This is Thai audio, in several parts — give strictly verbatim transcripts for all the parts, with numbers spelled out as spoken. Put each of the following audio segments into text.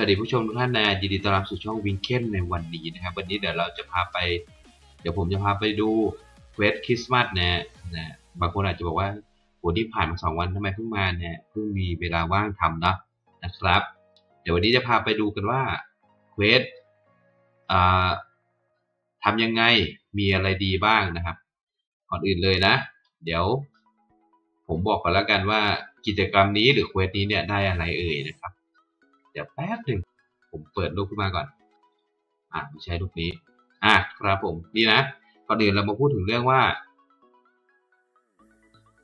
สวัสดีผู้ชมทุกท่านนะยินดีต้อนรับสู่ช่องวิงเคนในวันนี้นะครับวันนี้เดี๋ยวเราจะพาไปเดี๋ยวผมจะพาไปดูเควสคริสต์มาสนะนะบางคนอาจจะบอกว่าโหที่ผ่านมาสองวันทำไมเพิ่งมาเนี่ยเพิ่งมีเวลาว่างทำนะนะครับเดี๋ยววันนี้จะพาไปดูกันว่าเควสอ่าทำยังไงมีอะไรดีบ้างนะครับก่อนอื่นเลยนะเดี๋ยวผมบอกก่อนแล้วกันว่ากิจกรรมนี้หรือเควสนี้เนี่ยได้อะไรเอ่ยนะครับเดี๋ยวแป๊บหนึ่งผมเปิดรูปขึ้นมาก่อนอ่ะไม่ใช่รูปนี้อ่ะครับผมนี่นะก่อนอื่นเรามาพูดถึงเรื่องว่า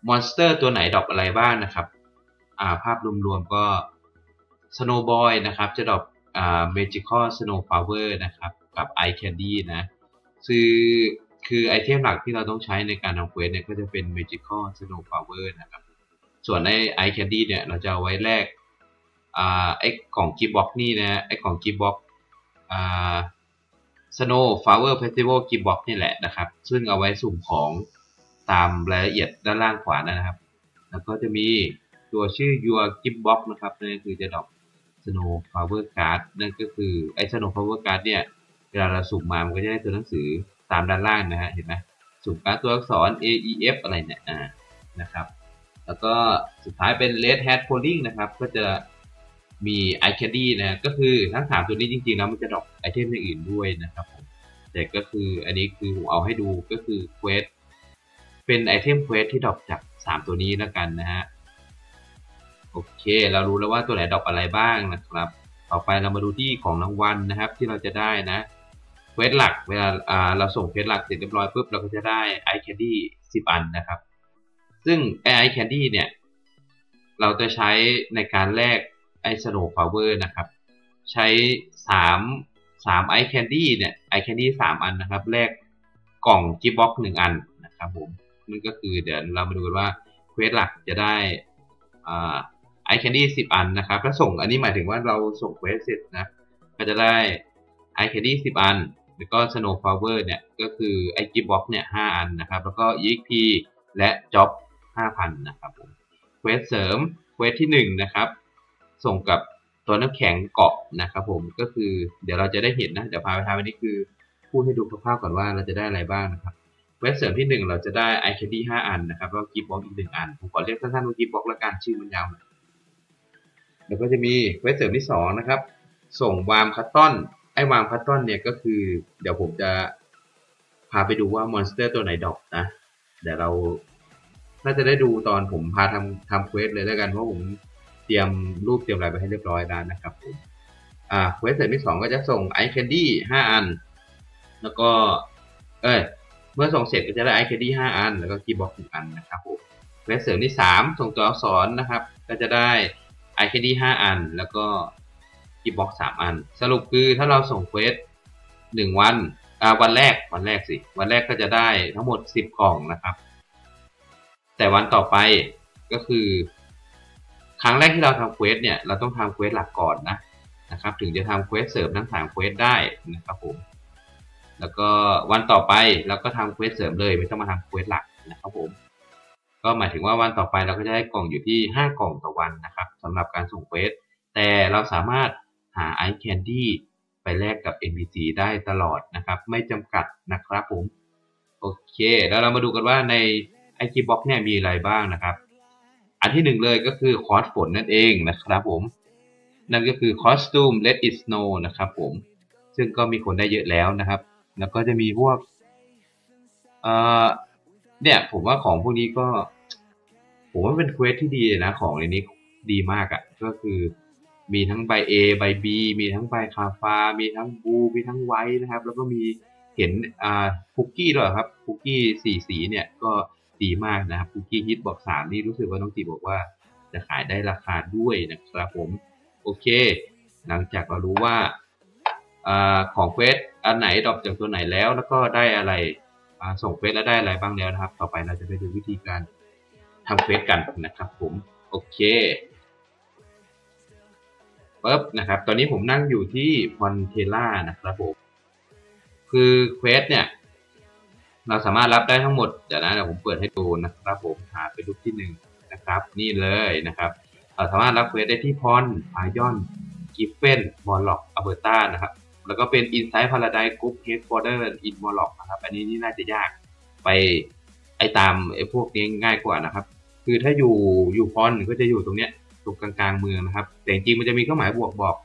มอนสเตอร์ตัวไหนดรอปอะไรบ้างนะครับอ่าภาพรวมๆก็สโนว์บอยนะครับจะดรอปอ่าเมจิคอลสโนว์พาวเวอร์นะครับกับไอแคนดี้นะคือคือไอเทมหลักที่เราต้องใช้ในการทำเควสเนี่ยก็จะเป็นเมจิคอลสโนว์พาวเวอร์นะครับส่วนไอไอแคนดี้เนี่ยเราจะเอาไว้แลกอ่าไอของกิฟบ็อกนี่นะไอของกิฟบ็อกอ่าสโนว์ฟลาวเวอร์เฟสติวัลกิฟบ็อกนี่แหละนะครับซึ่งเอาไว้สุ่มของตามรายละเอียดด้านล่างขวานะครับแล้วก็จะมีตัวชื่อ your gift box นะครับนั่นคือจะดรอป snow flower card นั่นก็คือไอ snow flower card เนี่ยเวลาเราสุ่มมามันก็จะได้ตัวหนังสือตามด้านล่างนะฮะเห็นไหมสุ่มการตัวอักษร a e f อะไรเนี่ยอ่านะครับแล้วก็สุดท้ายเป็น red hat polling นะครับก็จะมีไอแคนดี้นะก็คือทั้งสามตัวนี้จริงๆแล้วมันจะดรอปไอเทมอย่างอื่นด้วยนะครับผมแต่ก็คืออันนี้คือผมเอาให้ดูก็คือเควสเป็นไอเทมเควสที่ดรอปจากสามตัวนี้แล้วกันนะฮะโอเคเรารู้แล้วว่าตัวไหนดรอปอะไรบ้างนะครับต่อไปเรามาดูที่ของรางวัล น, นะครับที่เราจะได้นะเควสหลักเวลาเราส่งเควสหลักเสร็จเรียบร้อยปุ๊บเราก็จะได้ไอแคนดี้สิบอันนะครับซึ่งไอแคนดี้เนี่ยเราจะใช้ในการแลกไอสโนว์พาวเวอร์นะครับใช้สาม สามไอแคนดี้เนี่ยไอแคนดี้สามอันนะครับแลกกล่องกิฟบ็อกซ์หนึ่งอันนะครับผมนั่นก็คือเดี๋ยวเรามาดูกันว่าเควสหลักจะได้อ่าไอแคนดี้สิบอันนะครับถ้าส่งอันนี้หมายถึงว่าเราส่งเควสเสร็จนะก็จะได้ไอแคนดี้สิบอันแล้วก็สโนว์พาวเวอร์เนี่ยก็คือไอกิฟบ็อกซ์เนี่ยห้าอันนะครับแล้วก็ อี เอ็กซ์ พี และจ็อบห้าพันนะครับผมเควสเสริมเควสที่หนึ่งนะครับส่งกับตัวน้ำแข็งเกาะนะครับผมก็คือเดี๋ยวเราจะได้เห็นนะเดี๋ยวพาไปทำอันนี้คือพูดให้ดูคร่าวๆก่อนว่าเราจะได้อะไรบ้างนะครับเควสเสริมที่หนึ่งเราจะได้ไอแคนดี้ห้าอันนะครับแล้วกิฟต์บ็อกซ์อีกหนึ่งอันผมขอเรียกสั้นๆว่ากิฟต์บ็อกซ์ละกันชื่อมันยาวแล้วก็จะมีเควสเสริมที่สองนะครับส่งวามคัตตอนไอวามคัตตอนเนี่ยก็คือเดี๋ยวผมจะพาไปดูว่ามอนสเตอร์ตัวไหนดรอปนะเดี๋ยวเราน่าจะได้ดูตอนผมพาทำทำเควสเลยแล้วกันเพราะผมเตรียมรูปเตรียมลายไปให้เรียบร้อยแล้วนะครับผมอ่าเควสเสร็จที่สองก็จะส่งไอแคนดี้ห้าอันแล้วก็เอ้ยเมื่อส่งเสร็จก็จะได้ไอแคนดี้ห้าอันแล้วก็คีย์บอร์ดหนึ่งอันนะครับผมเควสเสริมที่สามส่งตัวอักษรนะครับก็จะได้ไอแคนดี้ห้าอันแล้วก็คีย์บอร์ดสามอันสรุปคือถ้าเราส่งเควสหนึ่งวันอ่าวันแรกวันแรกสิวันแรกก็จะได้ทั้งหมดสิบกล่องนะครับแต่วันต่อไปก็คือครั้งแรกที่เราทำเควสเนี่ยเราต้องทำเควสหลักก่อนนะนะครับถึงจะทำเควสเสริมทั้งสามเควสได้นะครับผมแล้วก็วันต่อไปเราก็ทำเควสเสริมเลยไม่ต้องมาทำเควสหลักนะครับผมก็หมายถึงว่าวันต่อไปเราก็จะได้กล่องอยู่ที่ห้ากล่องต่อวันนะครับสำหรับการส่งเควสแต่เราสามารถหาไอแคนดี้ไปแลกกับ เอ็น พี ซี ได้ตลอดนะครับไม่จำกัดนะครับผมโอเคแล้วเรามาดูกันว่าในไอคีบ็อกเนี่ยมีอะไรบ้างนะครับอันที่หนึ่งเลยก็คือคอสฝนนั่นเองนะครับผมนั่นก็คือคอสตูม Let It Snow นะครับผมซึ่งก็มีคนได้เยอะแล้วนะครับแล้วก็จะมีพวกเอ่อเนี่ยผมว่าของพวกนี้ก็ผมว่าเป็นเควสที่ดีนะของในนี้ดีมากอ่ะก็คือมีทั้งใบ A ใบ B มีทั้งใบคาฟามีทั้งบูมีทั้งไวท์นะครับแล้วก็มีเห็นอ่าคุกกี้ด้วยครับคุกกี้สี่สีเนี่ยก็ดีมากนะครับคุกกี้ฮิตบอกสามนี่รู้สึกว่าน้องจีบอกว่าจะขายได้ราคาด้วยนะครับผมโอเคหลังจากเรารู้ว่าอาของเควสอันไหนดรอปจากตัวไหนแล้วแล้วก็ได้อะไรส่งเควสแล้วได้อะไรบ้างแล้วนะครับต่อไปเราจะไปดูวิธีการทำเควสกันนะครับผมโอเคปึ๊บนะครับตอนนี้ผมนั่งอยู่ที่มอนเทล่านะครับผมคือเควสเนี่ยเราสามารถรับได้ทั้งหมดเดี๋ยวนะเดี๋ยวผมเปิดให้ดูนะครับผมหาไปรูปที่หนึ่งนะครับนี่เลยนะครับเราสามารถรับเควสได้ที่พรพายอน กิฟเฟนมอลล็อกอัลเบอร์ตานะครับแล้วก็เป็น Inside Paradise Group Headquarter in Morlock นะครับอันนี้นี่น่าจะยากไปไอตามไอพวกนี้ง่ายกว่านะครับคือถ้าอยู่อยู่พอนก็จะอยู่ตรงเนี้ยตรงกลางๆเมืองนะครับแต่จริงมันจะมีเครื่องหมายบวกบอก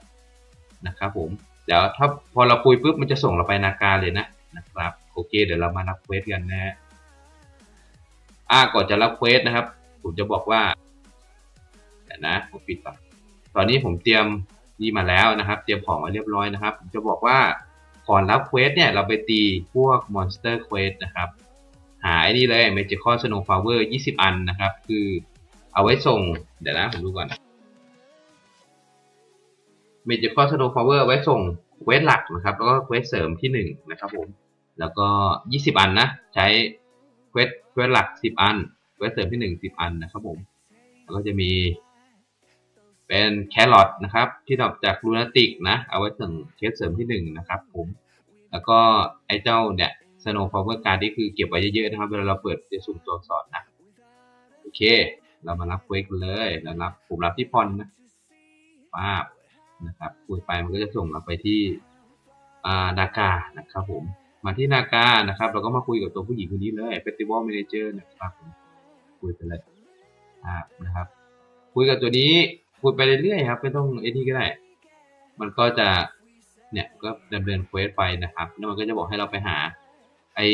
นะครับผมเดี๋ยวถ้าพอเราคุยปุ๊บมันจะส่งเราไปนาการเลยนะนะครับโอเคเดี๋ยวเรามารับเควสกันนะอ่าก่อนจะรับเควสนะครับผมจะบอกว่าแต่นะผมปิดก่อนตอนนี้ผมเตรียมนี่มาแล้วนะครับเตรียมของมาเรียบร้อยนะครับผมจะบอกว่าก่อนรับเควสเนี่ยเราไปตีพวกมอนสเตอร์เควสนะครับหาไอ้นี่เลย Magical Snow Flower ยี่สิบ อันนะครับคือเอาไว้ส่งเดี๋ยวนะผมดูก่อน Magical Snow Flower ไว้ส่งเควสหลักนะครับแล้วก็เควสเสริมที่หนึ่งนะครับผมแล้วก็ยี่สิบ อันนะใช้เควสเควสหลักสิบ อันเควสเสริมที่หนึ่ง สิบ อันนะครับผมแล้วก็จะมีเป็นแครอทนะครับที่ดรอปจากลูนาติกนะเอาไว้ส่งเควสเสริมที่หนึ่งนะครับผมแล้วก็ไอ้เจ้าเนี่ยสโนว์ฟลาวเวอร์การ์ดนี่คือเก็บไว้เยอะๆนะครับเวลาเราเปิดจะสุ่มตัวอักษรนะโอเคเรามารับเควสกันเลยเรารับผมรับที่พอนนะป้าบนะครับคุยไปมันก็จะส่งเราไปที่อ่านาการนะครับผมมาที่นาการนะครับเราก็มาคุยกับตัวผู้หญิงคนนี้เลยเฟสติวัลแมเนเจอร์นะครับคุยไปเลยนะครับคุยกับตัวนี้คุยไปเรื่อยๆครับไม่ต้องไอ้นี่ก็ได้มันก็จะเนี่ยก็ดำเนินเควสไปนะครับแล้วมันก็จะบอกให้เราไปหาไอ้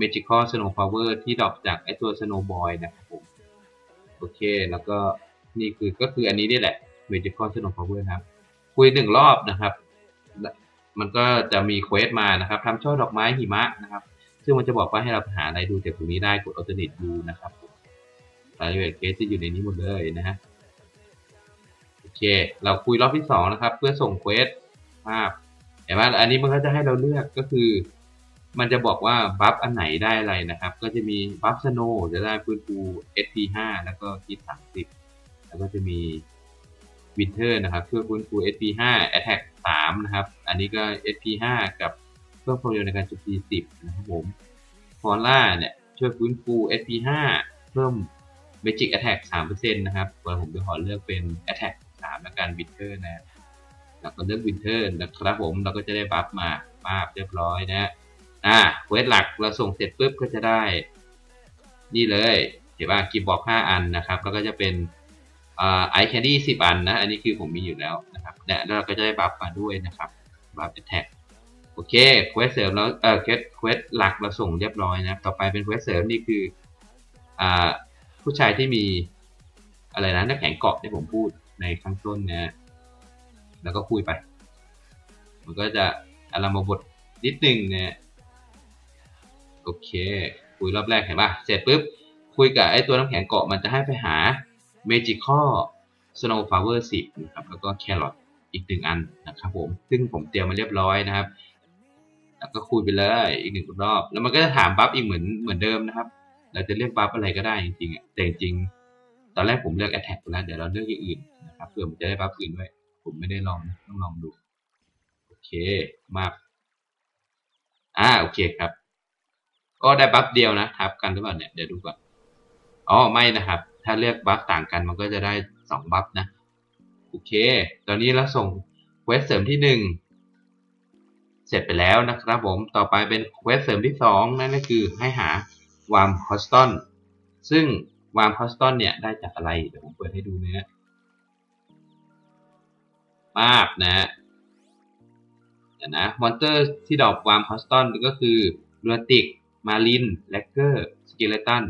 Magical Snow Flower ที่ดรอปจากไอ้ตัว Snow Boy นะครับผมโอเคแล้วก็นี่คือก็คืออันนี้นี่แหละ Magical Snow Flower นะครับคุยหนึ่งรอบนะครับมันก็จะมีเควสมานะครับทำช่อดอกไม้หิมะนะครับซึ่งมันจะบอกว่าให้เราหาอะไรดูจากตรงนี้ได้กด Alternate ดูนะครับรายละเอียดเควสจะอยู่ในนี้หมดเลยนะฮะโอเคเราคุยรอบที่สองนะครับเพื่อส่งเควสภาพเห็นไหมอันนี้มันก็จะให้เราเลือกก็คือมันจะบอกว่าบัฟอันไหนได้อะไรนะครับก็จะมีบัฟสโนว์จะได้ฟื้นฟู เอส พี ห้าแล้วก็คิดสามสิบแล้วก็จะมีวินเทอร์นะครับเพื่อฟื้นฟู เอส พี ห้า Attack สามนะครับอันนี้ก็ เอส พี ห้ากับเพิ่มความเร็วในการโจมตีสิบนะครับผมฟอร่าเนี่ยช่วยฟื้นฟู เอส พี ห้าเพิ่ม Magic Attack สามเปอร์เซ็นต์ นะครับส่วนผมจะขอเลือกเป็น Attack สามและการวินเทอร์นะแล้วก็เลือกวินเทอร์นะครับผมเราก็จะได้บัฟมาบัฟเรียบร้อยนะอ่าเควสหลักเราส่งเสร็จปุ๊บก็จะได้นี่เลยเห็นว่ากิฟต์บ็อกซ์ห้าอันนะครับแล้วก็จะเป็นอ่าไอแคนดี้สิบอันนะอันนี้คือผมมีอยู่แล้วนะครับแล้วเราก็จะได้บัฟมาด้วยนะครับบัฟแอทแทคโอเคเควสเสริมแล้วเออเควสเควสหลักเราส่งเรียบร้อยนะต่อไปเป็นเควสเสริมนี่คืออ่าผู้ชายที่มีอะไรนะน้ำแข็งเกาะที่ผมพูดในข้างต้นนะแล้วก็คุยไปมันก็จะอารมณ์บทนิดนึงนะโอเคคุยรอบแรกเห็นป่ะเสร็จปุ๊บคุยกับไอ้ตัวน้ำแข็งเกาะมันจะให้ไปหา Magical Snow Flower สิบนะครับแล้วก็แครอทอีกหนึ่งอันนะครับผมซึ่งผมเตรียมมาเรียบร้อยนะครับแล้วก็คุยไปเลยอีกหนึ่งรอบแล้วมันก็จะถามบัฟอีกเหมือนเหมือนเดิมนะครับเราจะเลือกบัฟอะไรก็ได้จริงๆอ่ะแต่จริงตอนแรกผมเลือก Attack ไปแล้วเดี๋ยวเราเลือกอย่างอื่นนะครับเพื่อมันจะได้บัฟอื่นด้วยผมไม่ได้ลองต้องลองดูโอเคมาอ่าโอเคครับก็ได้บัฟเดียวนะทับกันหรือเปล่าเนี่ยเดี๋ยวดูก่อนอ๋อไม่นะครับถ้าเลือกบัฟต่างกันมันก็จะได้สองบัฟนะโอเคตอนนี้เราส่งเควสเสริมที่หนึ่งเสร็จไปแล้วนะครับผมต่อไปเป็นเควสเสริมที่สองนั่นก็คือให้หาวามคอสตันซึ่งวามคอสตันเนี่ยได้จากอะไรเดี๋ยวผมเปิดให้ดูนะมากนะเดี๋ยวนะมอนเตอร์ที่ดรอปวามคอสตันก็คือลูนาติกมาลินแล็กเกอร์สเกเลตัน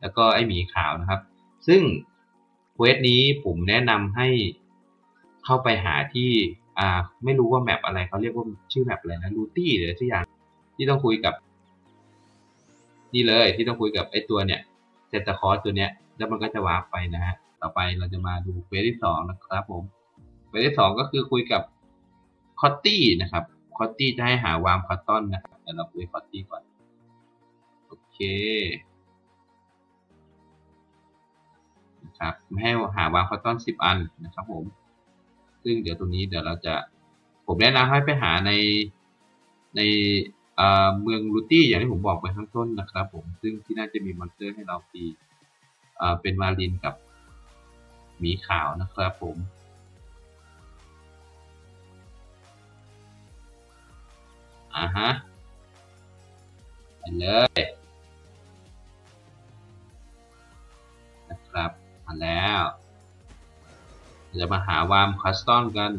แล้วก็ไอหมีขาวนะครับซึ่งเควสนี้ผมแนะนำให้เข้าไปหาที่อ่าไม่รู้ว่าแมปอะไรเขาเรียกว่าชื่อแมปอะไรนะลูตี้หรือชื่ออย่างที่ต้องคุยกับนี่เลยที่ต้องคุยกับไอตัวเนี่ยเซนตาคอสตัวเนี้ยแล้วมันก็จะวาร์ปไปนะฮะต่อไปเราจะมาดูเควสที่สองนะครับผมเควสที่สองก็คือคุยกับคอตตี้นะครับคอตตี้จะให้หาวามคอตตอนนะครับเดี๋ยวเราคุยคอตตี้ก่อนโอเคนะครับให้หาวางคอตตอนสิบอันนะครับผมซึ่งเดี๋ยวตรงนี้เดี๋ยวเราจะผมแนะนำให้ไปหาในในเมืองลูตี้อย่างที่ผมบอกไปข้างต้นนะครับผมซึ่งที่น่าจะมีมอนสเตอร์ให้เราตีเป็นวาลินกับหมีขาวนะครับผม อ่าฮะไปเลยนะครับมาแล้วจะมาหาวามคัสตอมกัน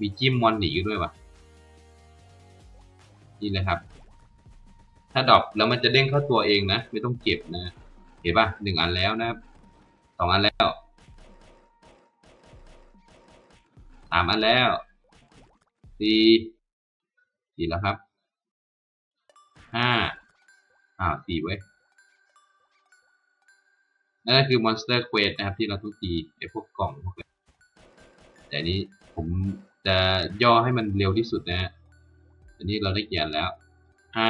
มีจิ้มมอนหนีด้วยวะนี่เลยครับถ้าดรอปแล้วมันจะเด้งเข้าตัวเองนะไม่ต้องเก็บนะเห็นป่ะหนึ่งอันแล้วนะสองอันแล้วสามอันแล้วสี่สี่แล้วครับห้าอ้าวสี่เว้ยนั่นคือ Monster Quest นะครับที่เราต้องตีไอ้พวกกล่องพวกนี้แต่นี้ผมจะย่อให้มันเร็วที่สุดนะฮะอันนี้เราได้เกียร์แล้วห้า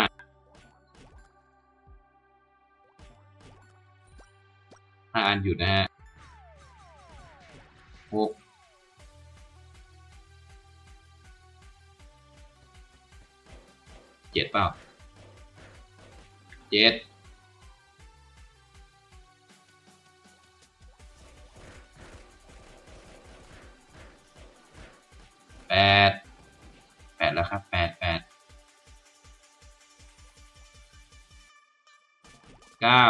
ห้าอันอยู่นะฮะหกเจ็ดเปล่าเจ็ดแปดแปดแล้วครับแปดแปดเก้า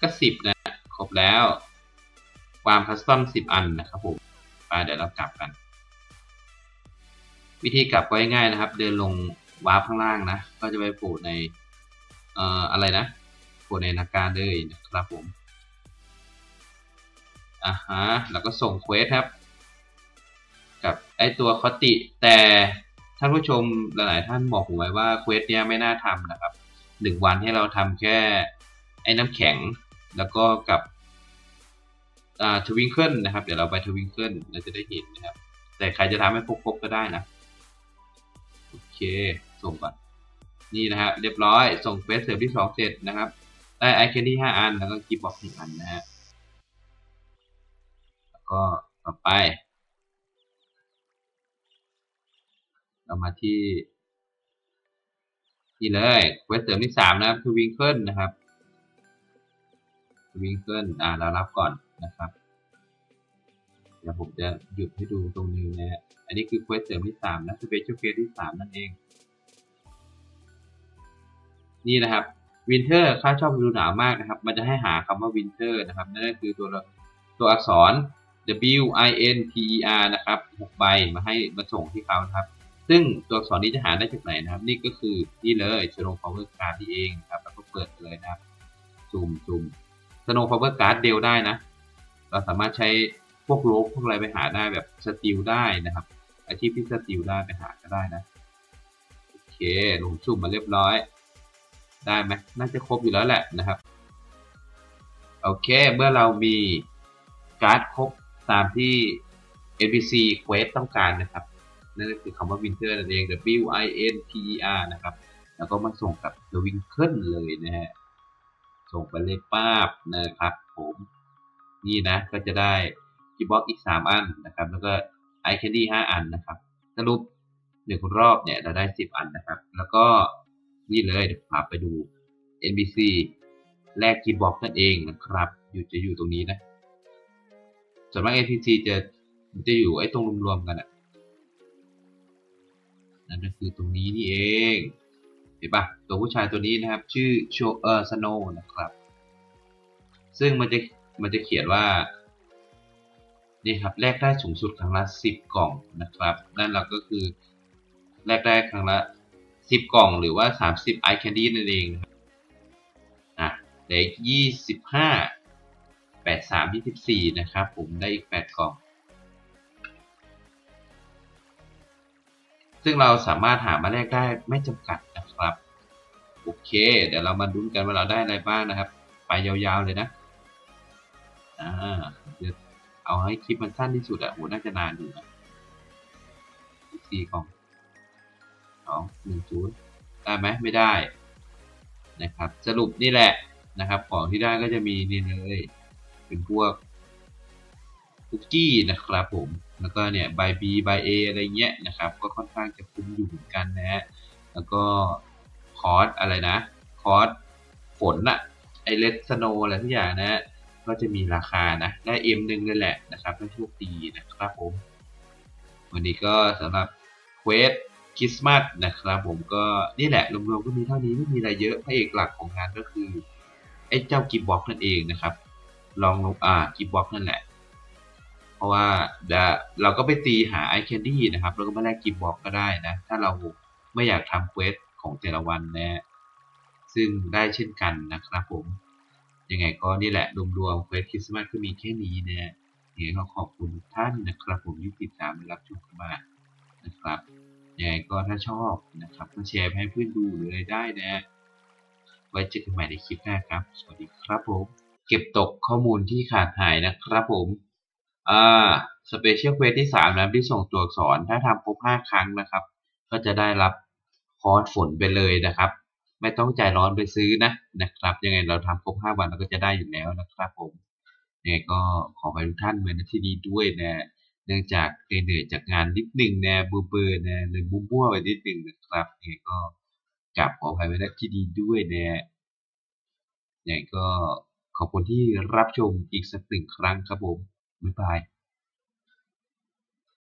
ก็สิบนะครบแล้วความคัสตอมสิบอันนะครับผมมาเดี๋ยวเรากลับกันวิธีกลับก็ง่ายๆนะครับเดินลงวาร์ปข้างล่างนะก็จะไปโผล่ในเอ่ออะไรนะโผล่ในนาการเลยนะครับผมอ่าฮะแล้วก็ส่งเควสครับกับไอตัวคอติแต่ท่านผู้ชมหลายๆท่านบอกผมไว้ว่าเควสเนี้ยไม่น่าทำนะครับหนึ่งวันให้เราทำแค่ไอ้น้ำแข็งแล้วก็กับอ่าทวิงเกิลนะครับเดี๋ยวเราไปทวิงเกิลเราจะได้เห็นนะครับแต่ใครจะทำให้ครบๆก็ได้นะโอเคส่งก่อนนี่นะฮะเรียบร้อยส่งเฟสเสริมที่สองเสร็จนะครับได้ไอเคนที่ห้าอันแล้วก็กีบบอกหนึ่งอันนะฮะแล้วก็ต่อไปเรามาที่นี่เลยเควสเสริมที่สามนะครับคือวิงเกิลนะครับวิงเกิลอ่าเรารับก่อนนะครับเดี๋ยวผมจะหยุดให้ดูตรงนี้นะฮะอันนี้คือเควสเสริมที่สามนะสเปเชียลเควสที่สามนั่นเองนี่นะครับวินเทอร์ข้าชอบฤดูหนาวมากนะครับมันจะให้หาคำว่าวินเทอร์นะครับนั่นก็คือตัวตัวอักษร W I N T E R นะครับหกใบมาให้มาส่งที่เขาครับซึ่งตัวอักษรนี้จะหาได้จากไหนนะครับนี่ก็คือนี่เลย Snow Power Card ที่เองครับแล้วก็เปิดเลยนะครับซูมซูม Snow Power Card เดลได้นะเราสามารถใช้พวกโลกพวกอะไรไปหาได้แบบสติลได้นะครับอาชีพที่สติลได้ไปหาก็ได้นะโอเคลงซุ่มมาเรียบร้อยได้ไหมน่าจะครบอยู่แล้วแหละนะครับโอเคเมื่อเรามีการ์ดครบตามที่ เอ็น พี ซี Quest ต้องการนะครับนั่นคือคำว่า Winter นั่นเอง W I N T E R นะครับแล้วก็มาส่งกับ The Winter เลยนะฮะส่งไปเลยป้าบนะครับผมนี่นะก็จะได้กีบ็อกอีกสามอันนะครับแล้วก็ไอแคนดี้ห้าอันนะครับสรุปหนึ่งรอบเนี่ยเราได้สิบอันนะครับแล้วก็นี่เลยเดี๋ยวพาไปดู เอ็น บี ซี แลกกีบ็อกนั่นเองนะครับอยู่จะอยู่ตรงนี้นะส่วนมาก เอ็น พี ซี จะจะอยู่ไอ้ตรงรวมๆกันอ่ะนั่นก็คือตรงนี้นี่เองเห็นปะตัวผู้ชายตัวนี้นะครับชื่อโชเออร์สโนว์นะครับซึ่งมันจะมันจะเขียนว่านี่ครับแลกได้สูงสุดครั้งละสิบกล่องนะครับนั่นเราก็คือแลกได้ครั้งละสิบกล่องหรือว่าสามสิบไอแคนดี้นั่นเองนะครับอ่ะเหลือยี่สิบห้าแปดสามยี่สิบสี่นะครับผมได้อีกแปดกล่องซึ่งเราสามารถหามาแลกได้ไม่จำกัดนะครับโอเคเดี๋ยวเรามาดูกันว่าเราได้อะไรบ้างนะครับไปยาวๆเลยนะอ่าเอาให้คลิปมันสั้นที่สุดอะโหน่าจะนานอยู่นะสี่กล่องสองหนึ่งศูนย์ได้ไหมไม่ได้นะครับสรุปนี่แหละนะครับของที่ได้ก็จะมีนี่เลยเป็นพวกคุกกี้นะครับผมแล้วก็เนี่ยใบ B ใบ A อะไรเงี้ยนะครับก็ค่อนข้างจะคุ้มอยู่เหมือนกันนะฮะแล้วก็คอร์สอะไรนะคอร์สฝนอะไอเลสโนอะไรทุกอย่างนะก็จะมีราคานะได้เอ็มหนึ่งเลยแหละนะครับได้โชคดีนะครับผม วันนี้ก็สำหรับเควสคริสต์มาสนะครับผมก็นี่แหละรวมๆก็มีเท่านี้ไม่มีอะไรเยอะพระเอกหลักของงานก็คือไอ้เจ้ากิฟต์บ็อกซ์นั่นเองนะครับลองลงอ่ากิฟต์บ็อกซ์นั่นแหละเพราะว่าเดี๋ยวเราก็ไปตีหาไอแคนดี้นะครับแล้วก็มาแลกกิฟต์บ็อกซ์ก็ได้นะถ้าเราไม่อยากทำเควสของแต่ละวันนะซึ่งได้เช่นกันนะครับผมยังไงก็นี่แหละรวมๆเควสคริสต์มาสก็มีแค่นี้นะยังไงก็ขอบคุณท่านนะครับผมที่ติดตามและรับชมกันมานะครับยังไงก็ถ้าชอบนะครับก็แชร์ให้เพื่อนดูหรืออะไรได้นะไว้เจอกันใหม่ในคลิปหน้าครับสวัสดีครับผมเก็บตกข้อมูลที่ขาดหายนะครับผมอ่าสเปเชียลเควสที่สามนะที่ส่งตัวอักษรถ้าทำครบห้าครั้งนะครับก็จะได้รับคอร์สฝนไปเลยนะครับไม่ต้องใจร้อนไปซื้อนะนะครับยังไงเราทำครบห้าวันเราก็จะได้อยู่แล้วนะครับผมยังไงก็ขอไปทุกท่านไว้ในที่นี้ด้วยนะเนื่องจากเหนื่อยจากงานนิดหนึ่งนะเบอร์เบอร์นะเลยมั่วๆไปนิดหนึ่งนะครับยังไงก็กลับขอไปไว้ในที่นี้ด้วยนะยังไงก็ขอบคุณที่รับชมอีกสักหนึ่งครั้งครับผมบ๊ายบาย